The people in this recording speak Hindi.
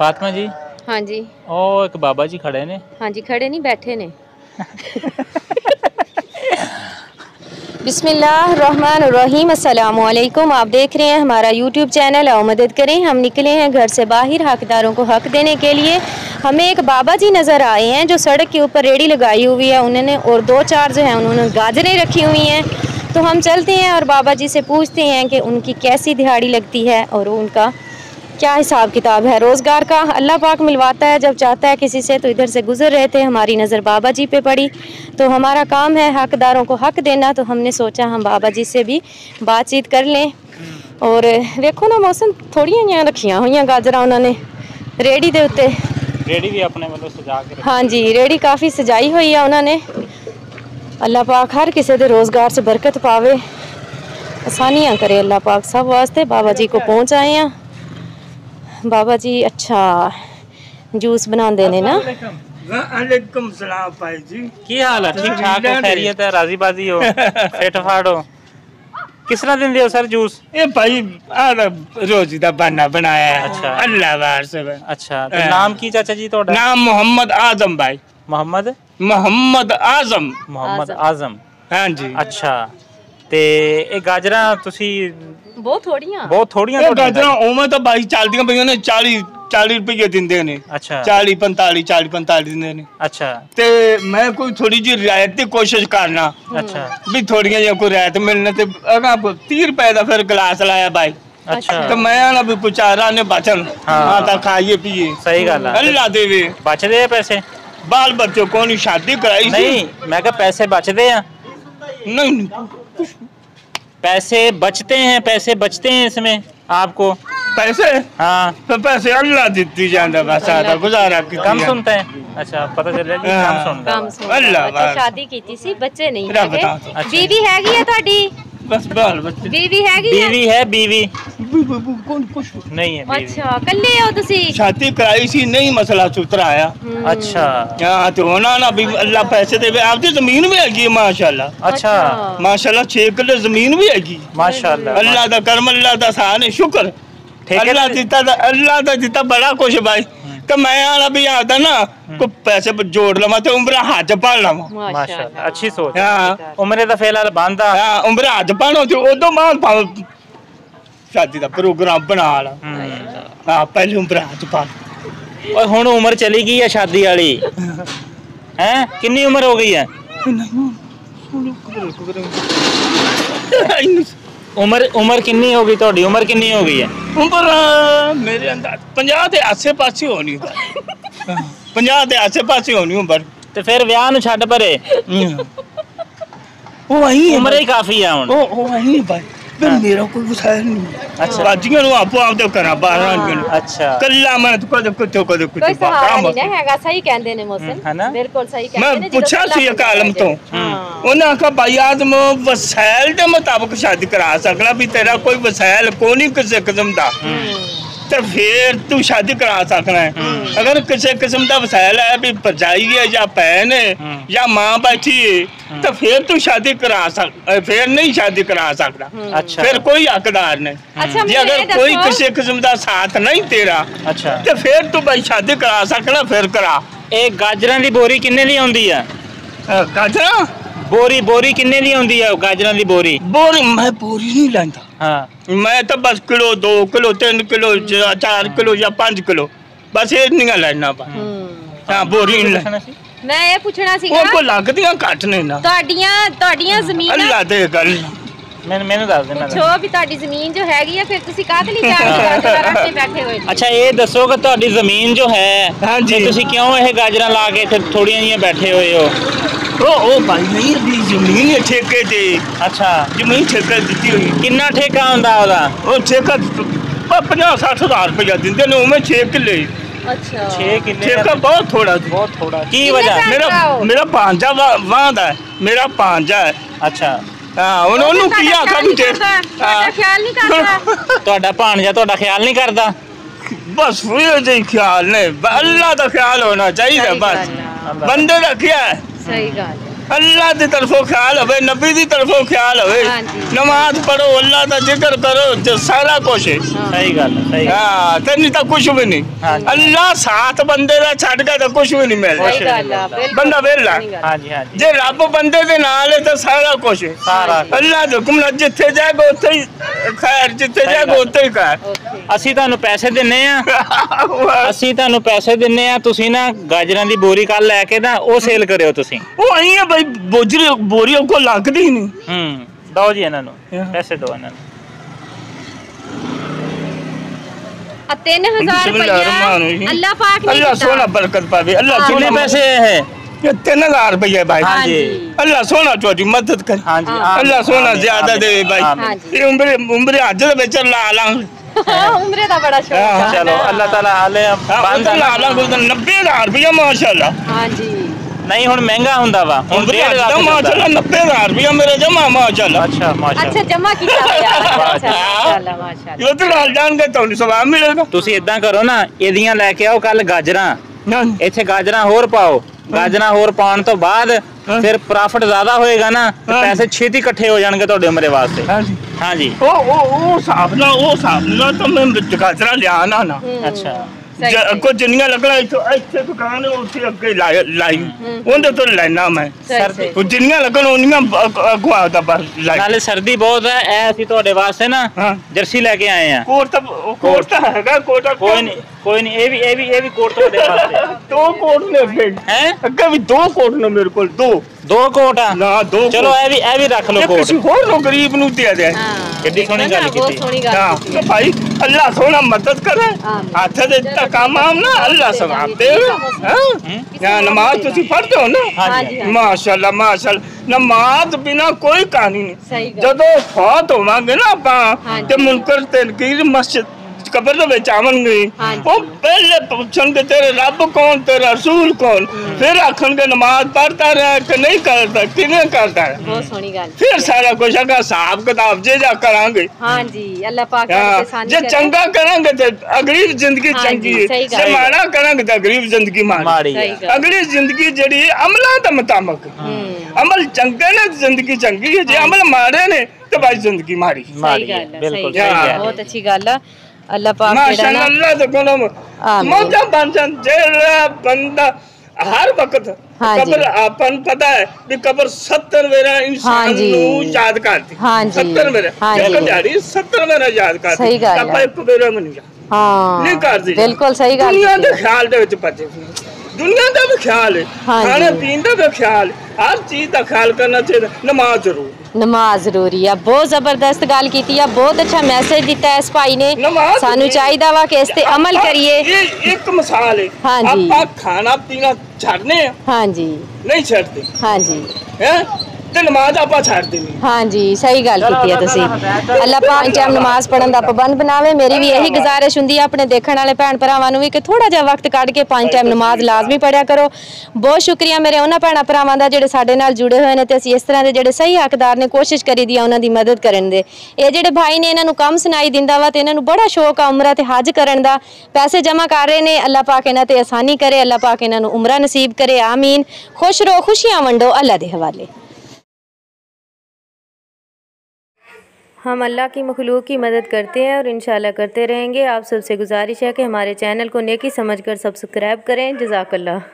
फातिमा जी हाँ जी और एक बाबा जी खड़े ने हाँ जी खड़े नहीं बैठे ने बिस्मिल्लाहिर्रहमानिर्रहीम अस्सलामुअलैकुम। आप देख रहे हैं हमारा YouTube चैनल आओ मदद करें। हम निकले हैं घर से बाहर हकदारों को हक देने के लिए। हमें एक बाबा जी नज़र आए हैं जो सड़क के ऊपर रेडी लगाई हुई है उन्होंने, और दो चार जो हैं उन्होंने गाजरें रखी हुई हैं। तो हम चलते हैं और बाबा जी से पूछते हैं कि उनकी कैसी दिहाड़ी लगती है और उनका क्या हिसाब किताब है रोज़गार का। अल्लाह पाक मिलवाता है जब चाहता है किसी से। तो इधर से गुजर रहे थे, हमारी नज़र बाबा जी पे पड़ी। तो हमारा काम है हकदारों को हक देना, तो हमने सोचा हम बाबा जी से भी बातचीत कर लें। और देखो ना मौसम थोड़ियां यहाँ रखियां हुई गाजर उन्होंने रेहड़ी के उत्ते हाँ जी रेहड़ी काफ़ी सजाई हुई है उन्होंने। अल्लाह पाक हर किसी के रोज़गार से बरकत पावे, आसानियाँ करे अल्लाह पाक सब वास्ते। बाबा जी को पहुँच आए हैं। बाबा जी अच्छा जूस बना देने ना। वालेकुम सलाम भाई जी, की हाल है? ठीक ठाक है, खैरियत है, राजी बाजी हो, फिट फाट हो। किस तरह देंदे हो सर जूस? ए भाई आ रोजी दा बहाना बनाया। अच्छा अल्लाह वार से। अच्छा तो नाम की चाचा जी तोड़ा? नाम मोहम्मद आजम भाई। मोहम्मद आजम हां जी। अच्छा ते ए गाजरा तुसी बहुत थोड़ियां ओवें तो भाई चलदियां पईयां ने 40 रुपए दिंदे ने। अच्छा 40 45 दिंदे ने। अच्छा ते मैं कोई थोड़ी जी रियायत दी कोशिश करना। अच्छा भी थोड़ियां या कोई रियायत मिलने ते अगा 30 रुपए दा फिर गिलास लाया भाई। अच्छा तो मैं ना भी पुचारा ने बचन हां ता खाइए पिए। सही गल है, अल्लाह देवे बचदे पैसे। बाल बच्चों को नहीं शादी कराई नहीं, मैं कहा पैसे बचदे हैं नहीं, पैसे बचते हैं इसमें आपको पैसे। हाँ तो पैसे अल्लाह देती जाना बस आधा गुजारा कम सुनते हैं। अच्छा पता चल रहा है कम सुनता अल्लाह। शादी की थी सी बच्चे नहीं है, बीवी हैगी है तुम्हारी बस बाल बच्चे। बीवी हैगी है? बीवी है, बीवी कौन कुछ नहीं है। अच्छा कल्ले हो तुसी? शादी कराई सी नहीं, मसला चुतरा आया। अच्छा हां तो होना ना भी अल्लाह पैसे देवे। आपदी जमीन भी हैगी माशाल्लाह। अच्छा माशाल्लाह 6 किलो जमीन भी हैगी माशाल्लाह। अल्लाह दा करम, अल्लाह दा एहसान है, शुक्र अल्लाह दा दिता बड़ा कुछ भाई। तो मैं आला भी आता ना को पैसे जोड़ लवा तो उम्र हज पाल लवा माशाल्लाह। अच्छी सोच। हां उम्र दा फेला बांधा हां उम्र हज पाणो तो ओदो माल पाओ शादी का प्रोग्राम बना ला। हां पहले उम्र हज पाल और हुन उम्र चली गई है शादी वाली हैं। कितनी उम्र हो गई है? उम्र कितनी होगी तुम्हारी? उम्र कितनी हो गई है? उम्र मेरे अंदाज 50 के आसे पासे होनी है। 50 के आसे पासे होनी उम्र। तो फिर ब्याह नु छड़ परे ओ वही उम्र ही काफी है हुन। ओ वही भाई फिर मेरा कोई गुस्सा नहीं। अच्छा बाजियां नु आपो आप तो करा बाहर निकल। अच्छा कल्ला मैं तो कुछ काम नहीं हैगा। सही कहंदे ने मौसम है ना, बिल्कुल सही कहंदे ने। मैं पूछा सी कालम तो उन्हें कहा भाई आदम वसायल के मुताबिक शादी करा सकना भी तेरा कोई वसायल को नहीं किसी किस्म का तो फिर तू शादी करा सकना है। अगर किसी किस्म का वसायल है भी भरजाई है या भैन है या माँ बैठी है तो फिर तू शादी करा सकता, फिर नहीं शादी करा सकता। अच्छा फिर कोई हकदार नहीं। अच्छा अगर कोई किसी किस्म का साथ नहीं तेरा अच्छा तो फिर तू भाई शादी करा सकना फिर करा। एक गाजर की बोरी किन्ने दी आउंदी है? गाजर बोरी बोरी किन्ने दी होंदी है? गाजरां दी बोरी बोरी मैं बोरी नहीं लांदा। हां मैं तो बस किलो 2 किलो 3 किलो 4 किलो या 5 किलो बस ये नहीं लाना पा। हां बोरी नहीं लाना सी। मैं ये पूछना सी ओ को लगदियां काट नहीं ना तोड़ियां जमीन अल्लाह दे गल मैंने दस देना छो भी तोड़ी जमीन जो हैगी है फिर तुसी कात नहीं जाते रास्ते बैठे होए। अच्छा ये दसो कि तोड़ी जमीन जो है हां जी तुसी क्यों ये गाजरां ला के फिर थोड़ियां ही बैठे होए हो? ओ भाई नहीं दी जमीन ठेके दे। अच्छा जमीन ठेका दी हुई कितना ठेका होंदा ओदा? ओ ठेका 50-60 हज़ार रुपया दिंदे ने उमें 6 किले। अच्छा 6 किले ठेका बहुत थोड़ा की वजह मेरा पांजा वांदा है मेरा पांजा है। अच्छा हां उन्होंने किया का भी ख्याल नहीं करता तोड़ा पांजा तोड़ा ख्याल नहीं करता बस वो जी ख्याल नहीं अल्लाह दा ख्याल होना चाहिए बस बंदे रखिया सही गाल है। अल्लाह की तरफों ख्याल होवे, नबी की तरफों ख्याल होवे, नमाज पढ़ो, अल्लाह का जिक्र करो, सारा कुछ सही गल है। हां ते नहीं तो कुछ भी नहीं, अल्लाह साथ बंदे दा छड़ के तो कुछ भी नहीं मिलदा, बंदा वेला। हां जी हां जी, जे रब बंदे दे नाल है तो सारा कुछ सारा अल्लाह दे हुक्म नाल, जिथे जाएगा उथे ही खैर, जिथे जाएगा उथे ही खैर। असि तानू पैसे देने आ, असि तानू पैसे देने आ, तुसी ना गाजरां दी बोरी कल लैके ना ओ सेल करियो। तुसी ओ आई है भाई, बोझरी बोरियों को लगदी ही नहीं। दो जी इन्हां नू पैसे दो, इन्हां नू 3000 रुपया अल्लाह पाक ने, अल्लाह सोना बरकत पावे। अल्लाह कितने पैसे है? ये 3000 रुपया भाई। हां जी, अल्लाह सोना चोरी मदद करे। हां जी, अल्लाह सोना ज्यादा दे भाई। ये उम्र उम्र हज दे विच ला ला, उम्र दा बड़ा शौक। चलो अल्लाह ताला आले बंद ला ला को 90000 रुपया माशाल्लाह। हां जी, नहीं हुन महंगा हुंदा वा, हुन 1000 माशाल्लाह 90000 रुपया मेरे जमा माशाल्लाह। अच्छा माशाल्लाह, अच्छा जमा किया माशाल्लाह माशाल्लाह। यो तो लाल जान के तौली सवाब मिलेगा। तुसी इदां करो ना, एदियां लेके आओ कल गाजरां, इथे गाजरां होर पाओ, गाजरां होर पाण तो बाद फिर प्रॉफिट ज्यादा होएगा ना, पैसे छेती इकट्ठे हो जाणगे तुहाडे मेरे वास्ते। हां जी, ओ साहब ना तो मैं गाजरां लिया ना ना। अच्छा, कोई जनिया लगना इतने दुकान है लाई उन्हें तो लेना मैं, जिनिया लगन उन्निया। सर्दी बहुत है, ऐसी वास्ते ना जर्सी लेके आए हैं। कोट है कोई नहीं, ये भी कोट अगे भी दो कोट ने मेरे को, दो कोट ना दो। चलो ये भी रख लो, किसी होर नो गरीब नु दे दे। कितनी सोहनी गल कीती। हां भाई, अल्लाह सोना मदद करे, हाथ दे ता काम आम ना, अल्लाह सवाब दे। हां, नमाज तुसी पढ़दे हो ना? हां जी माशाल्लाह माशाल्लाह, नमाज बिना कोई कहानी नहीं। जदों फौत होवांगे ना आपां ते मुनकर ते नकीर मस्जिद कबर दे विच आवणगे, ओ पहले पुछणगे तेरे रब कौन, तेरा रसूल कौन, फिर आखणगे नमाज पढ़ता रहा कि नहीं करता, किने करता है। बहुत सोहनी गल। फिर सारा कुछ अगर हिसाब किताब जे जा करांगे। हां जी, अल्लाह पाक दे सानी करे। जे चंगा करांगे ते अगली जिंदगी चंगी है, जे माड़ा करांगे ते अगली जिंदगी माड़ी। अगली जिंदगी जेड़ी अमलां दे मुताबिक, अमल चंगे ने जिंदगी चंगी है, जे अमल माड़े ने ते भाई जिंदगी माड़ी। सही गल है, बिल्कुल सही गल है, बहुत अच्छी गल है। अल्लाह पाक हर वक्त कब्र आपन पता है भी कब्र 70 वेरा इंसान याद करती, 70 वेरा याद करती, आपा 1 वेरा भी नहीं करती। बिल्कुल सही गल। दुनिया दे ख्याल दे विच पजे, दुनिया का भी ख्याल है, खाने पीने का भी ख्याल, हर चीज का ख्याल करना चाहिए। नमाज जरूरी है। बहुत जबरदस्त गल की, बहुत अच्छा मैसेज दिता इस भाई ने। सानू चाहिए वा कि इस पे अमल करिए। एक मिसाल है। हाँ जी, आप खाना पीना छड़ने। हाँ जी, नहीं छड़ते। हाँ जी, नमाज आप छड़ते नहीं। हाँ जी, सही गल की। अल्लाह पाक टाइम नमाज पढ़न दा पाबंद बनावे। मेरी भी यही गुजारिश हुंदी है अपने देखण वाले भैन भरावां नूं वी कि थोड़ा जिहा वक्त कढ के 5 टाइम नमाज लाजमी पढ़िया करो। बहुत शुक्रिया मेरे उन्हां भैन भरावां दा जिहड़े साडे नाल जुड़े हुए ने, ते असीं इस तरह दे जिहड़े सही हकदार ने कोशिश करी दी उन्हां दी मदद करन दे। इह जिहड़े भाई ने इन्हां नूं कम सुनाई दिंदा वा, ते इन्हां नूं बड़ा शौक आ उम्रा ते हज करन दा, पैसे जमा कर रहे ने। अल्लाह पाक इन्हां ते आसानी करे, अल्लाह पाक इन्हां नूं उम्रा नसीब करे। आमीन। खुश रहो, खुशियां वंडो अल्लाह दे हवाले। हम अल्लाह की मखलूक की मदद करते हैं और इंशाल्लाह करते रहेंगे। आप सबसे गुजारिश है कि हमारे चैनल को नेकी समझकर सब्सक्राइब करें। जज़ाकल्लाह।